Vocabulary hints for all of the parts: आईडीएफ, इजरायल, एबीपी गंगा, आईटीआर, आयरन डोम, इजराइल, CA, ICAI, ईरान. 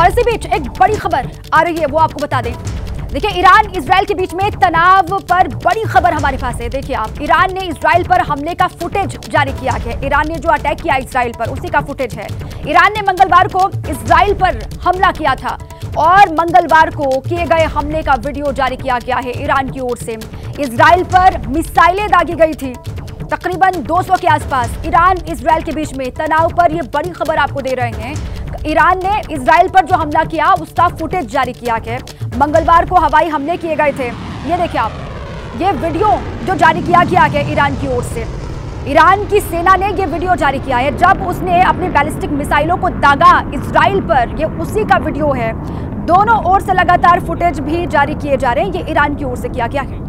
और इसी बीच एक बड़ी खबर आ रही है, वो आपको बता दें। देखिए, ईरान इजराइल के बीच में तनाव पर बड़ी खबर हमारे पास है। देखिए आप, ईरान ने इजराइल पर हमले का फुटेज जारी किया है। ईरान ने जो अटैक किया इजराइल पर, उसी का फुटेज है। ईरान ने मंगलवार को इजराइल पर हमला किया था और मंगलवार को किए गए हमले का वीडियो जारी किया गया है। ईरान की ओर से इजराइल पर मिसाइलें दागी गई थी, तकरीबन 200 के आसपास। ईरान इजराइल के बीच में तनाव पर यह बड़ी खबर आपको दे रहे हैं। ईरान ने इजराइल पर जो हमला किया उसका फुटेज जारी किया है। मंगलवार को हवाई हमले किए गए थे। ये देखिए आप, ये वीडियो जो जारी किया गया है ईरान की ओर से, ईरान की सेना ने ये वीडियो जारी किया है जब उसने अपने बैलिस्टिक मिसाइलों को दागा इजराइल पर। ये उसी का वीडियो है। दोनों ओर से लगातार फुटेज भी जारी किए जा रहे हैं। ये ईरान की ओर से किया गया है।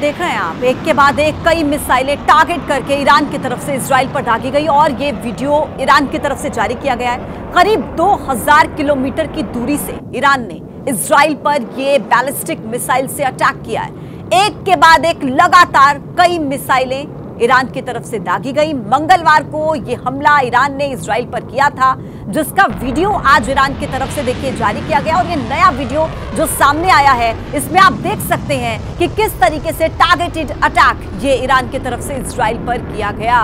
देख रहे हैं आप, एक के बाद एक कई मिसाइलें टारगेट करके ईरान की तरफ से इजराइल पर दागी गई और ये वीडियो ईरान की तरफ से जारी किया गया है। करीब 2000 किलोमीटर की दूरी से ईरान ने इजराइल पर ये बैलिस्टिक मिसाइल से अटैक किया है। एक के बाद एक लगातार कई मिसाइलें ईरान की तरफ से दागी गई। मंगलवार को ये हमला ईरान ने इजराइल पर किया था, जिसका वीडियो आज ईरान की तरफ से देखिए जारी किया गया। और ये नया वीडियो जो सामने आया है, इसमें आप देख सकते हैं कि किस तरीके से टारगेटेड अटैक ये ईरान की तरफ से इजराइल पर किया गया।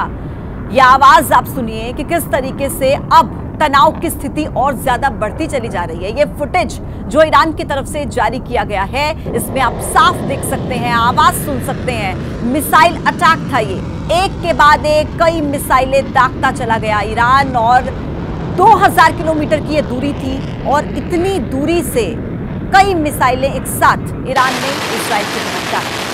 ये आवाज आप सुनिए कि किस तरीके से अब तनाव की स्थिति और ज्यादा बढ़ती चली जा रही है। ये फुटेज जो ईरान की तरफ से जारी किया गया है, इसमें आप साफ देख सकते हैं, आवाज सुन सकते हैं। मिसाइल अटैक था ये, एक के बाद एक कई मिसाइलें दागता चला गया ईरान। और 2000 किलोमीटर की ये दूरी थी और इतनी दूरी से कई मिसाइलें एक साथ ईरान ने इजराइल की तरफ दागी।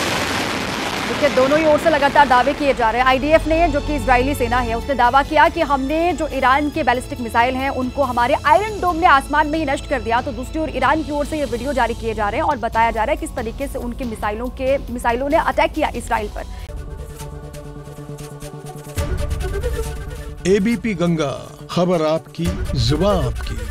देखिए, दोनों ही ओर से लगातार दावे किए जा रहे हैं। आईडीएफ ने, जो कि इजरायली सेना है, उसने दावा किया कि हमने जो ईरान के बैलिस्टिक मिसाइल हैं उनको हमारे आयरन डोम ने आसमान में ही नष्ट कर दिया। तो दूसरी ओर ईरान की ओर से ये वीडियो जारी किए जा रहे हैं और बताया जा रहा है किस तरीके से उनके मिसाइलों ने अटैक किया इजराइल पर। एबीपी गंगा, खबर आपकी, जुबान आपकी।